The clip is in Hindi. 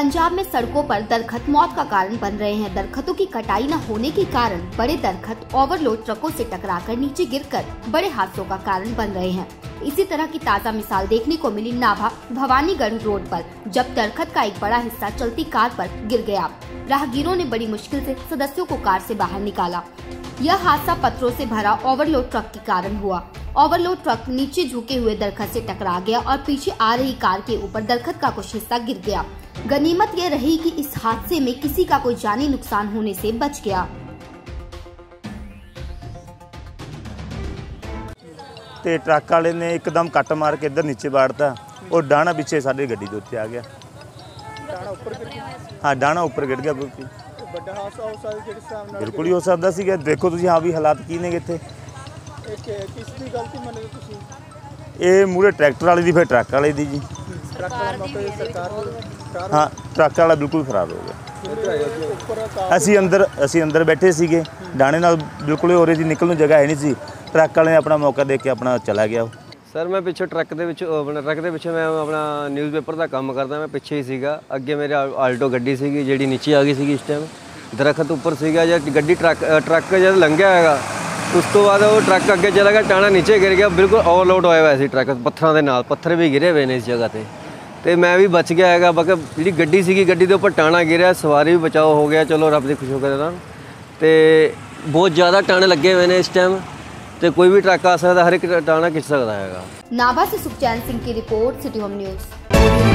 पंजाब में सड़कों पर दरखत मौत का कारण बन रहे हैं। दरखतों की कटाई न होने के कारण बड़े दरखत ओवरलोड ट्रकों से टकराकर नीचे गिरकर बड़े हादसों का कारण बन रहे हैं। इसी तरह की ताज़ा मिसाल देखने को मिली नाभा भवानीगढ़ रोड पर, जब दरखत का एक बड़ा हिस्सा चलती कार पर गिर गया। राहगीरों ने बड़ी मुश्किल से सदस्यों को कार से बाहर निकाला। यह हादसा पत्थरों से भरा ओवरलोड ट्रक के कारण हुआ। ओवरलोड ट्रक नीचे झुके हुए दरखत से टकरा गया और पीछे आ रही कार के ऊपर दरखत का कुछ हिस्सा गिर गया। गनीमत यह रही कि इस हादसे में किसी का कोई जानी नुकसान होने से बच गया। ते ट्रक वाले ने एकदम कट मार के इधर नीचे बाड़ता और डाणा पीछे साड़ी गड्डी के उत्ते आ गया। हाँ, डाणा ऊपर गिर गया। बिल्कुल ही हो सकता सी। देखो तुम हाँ भी हालात की ने कितने मूरे ट्रैक्टर वाले दी फिर ट्रक वाले दी जी। हाँ, ट्रक वाला बिल्कुल खराब हो गया। असी अंदर बैठे सीगे, डाणे नाल बिल्कुल हो रहे जी, निकलने जगह है नहीं सी। ट्रक वाले ने अपना मौका देख के अपना चला गया। सर मैं पिछे ट्रक के पिछे मैं अपना न्यूज़पेपर का काम करता, मैं पिछे ही सीगा। अगे मेरे आल्टो गड्डी सीगी जेड़ी नीचे आ गई सीगी। इस टाइम दरखत उपर सीगा, जब गड्डी ट्रक जब लंघिया होगा उस तो बाद वो ट्रक अगे चला गया, टाणा नीचे गिर गया। बिल्कुल ओवरलोड होया हुआ है ट्रक, पत्थरों के नाल पत्थर भी गिरे हुए हैं इस जगह तो मैं भी बच गया है। बाकी जी गड्डी सीगी, गड्डी के उपर टाणा गिरा, सवारी भी बचाओ हो गया। चलो रब की खुशी होकर तो बहुत ज़्यादा टाणे लगे हुए हैं इस टाइम, तो कोई भी ट्रक आ सकता, हर एक टाणा खिंच सकता है। नाभा से सुखचैन सिंह की रिपोर्ट, सिटी होम न्यूज़।